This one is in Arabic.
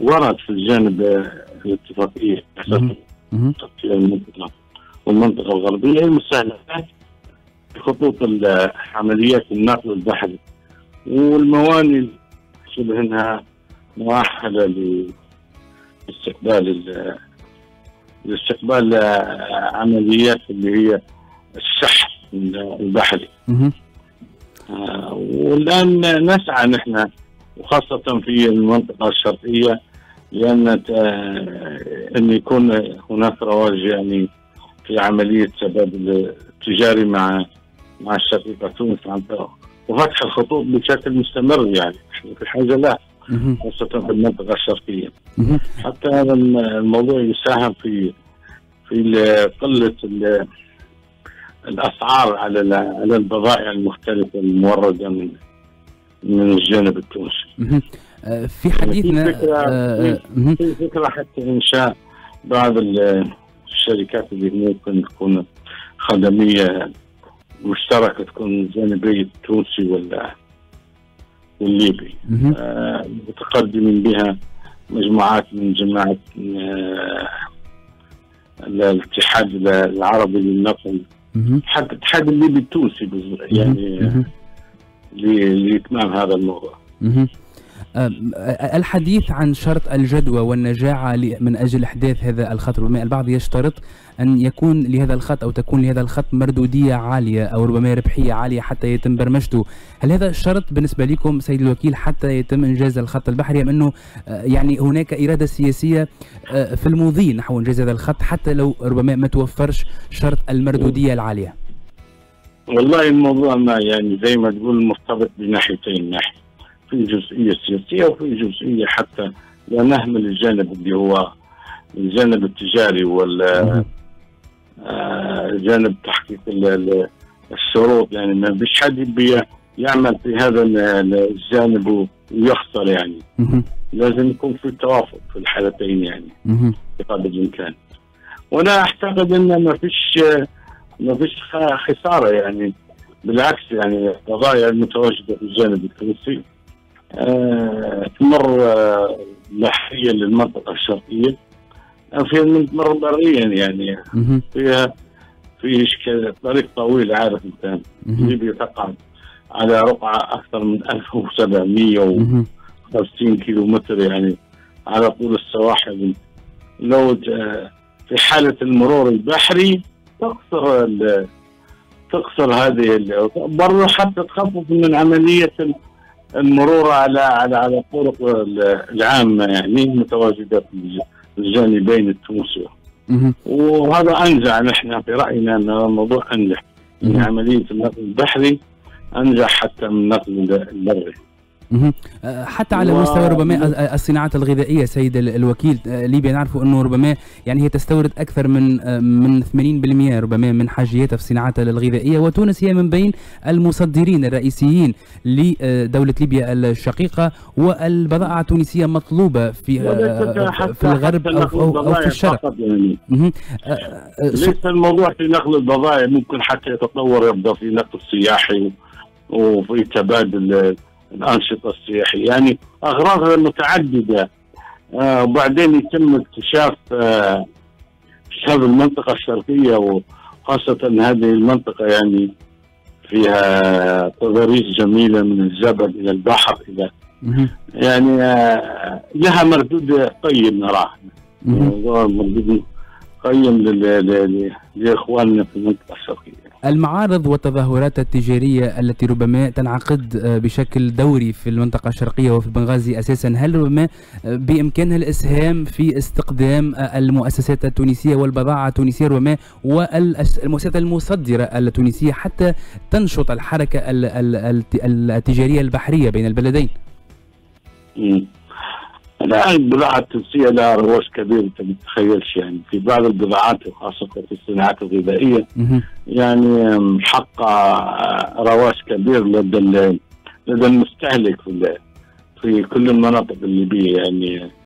ورد في الجانب الاتفاقية والمنطقة الغربية المساهمات في خطوط عمليات النقل البحري والموانئ شبه انها مؤهلة لاستقبال عمليات اللي هي السحب البحري. والآن نسعى نحن وخاصة في المنطقة الشرقية لأن أن يكون هناك رواج يعني في عملية تبادل تجاري مع الشقيقة تونس عن طريق وفتح الخطوط بشكل مستمر يعني في حاجة لا خاصة في المنطقة الشرقية. حتى هذا الموضوع يساهم في قلة الأسعار على البضائع المختلفة الموردة من الجانب التونسي. في حديثنا في فكرة حتى إنشاء بعض الشركات اللي ممكن تكون خدمية مشتركة تكون جانبية التونسي والليبي متقدم بها مجموعات من جماعة الاتحاد العربي للنقل حتى الاتحاد الليبي التونسي يعني لإتمام هذا الموضوع. الحديث عن شرط الجدوى والنجاعة من أجل إحداث هذا الخط، ربما البعض يشترط أن يكون لهذا الخط أو تكون لهذا الخط مردودية عالية أو ربما ربحية عالية حتى يتم برمجته. هل هذا شرط بالنسبة لكم سيد الوكيل حتى يتم إنجاز الخط البحري، أم أنه يعني هناك إرادة سياسية في المضي نحو إنجاز هذا الخط حتى لو ربما ما توفرش شرط المردودية العالية؟ والله الموضوع ما يعني زي ما تقول مرتبط بناحيتين، ناحية في جزئية سياسية وفي جزئية حتى لا نهمل الجانب اللي هو الجانب التجاري والجانب تحقيق الشروط، يعني ما فيش حد يعمل في هذا الجانب ويخسر، يعني لازم يكون في توافق في الحالتين يعني بقدر الإمكان. وأنا أعتقد أن ما فيش خسارة، يعني بالعكس يعني القضايا المتواجدة في الجانب التونسي تمر لحية للمنطقة الشرقية في تمر بريا، يعني فيها طريق طويل، عارف انت ليبيا تقع على رقعة أكثر من 1750 كيلو متر يعني على طول السواحل. لو في حالة المرور البحري تقصر هذه برضه حتى تخفف من عملية المرور على الطرق العامة يعني المتواجدة في الجانبين التونسي. وهذا أنجح، نحن في رأينا أن هذا الموضوع أنجح من عملية النقل البحري، أنجح حتى من النقل البري. حتى على مستوى ربما الصناعات الغذائيه سيد الوكيل، ليبيا نعرفوا انه ربما يعني هي تستورد اكثر من 80% ربما من حاجياتها في الصناعات الغذائيه، وتونس هي من بين المصدرين الرئيسيين لدوله ليبيا الشقيقه، والبضائع التونسيه مطلوبه في الغرب أو في الشرق. ليس الموضوع في نقل البضائع، ممكن حتى يتطور يبدا في نقل سياحي وفي تبادل الأنشطة السياحية، يعني أغراضها متعددة. وبعدين يتم اكتشاف هذه المنطقة الشرقية، وخاصة هذه المنطقة يعني فيها تضاريس جميلة من الجبل إلى البحر إلى يعني لها مردود قيم نراه، مردود قيم لإخواننا في المنطقة الشرقية. المعارض والتظاهرات التجارية التي ربما تنعقد بشكل دوري في المنطقة الشرقية وفي بنغازي أساسا، هل ربما بإمكانها الإسهام في استقدام المؤسسات التونسية والبضاعة التونسية ربما والمؤسسات المصدرة التونسية حتى تنشط الحركة التجارية البحرية بين البلدين؟ الآن البضاعة التونسية لها رواج كبير أنت ما تتخيلش، يعني في بعض البضاعات خاصة في الصناعات الغذائية يعني محققة رواج كبير لدى المستهلك في كل المناطق الليبية، يعني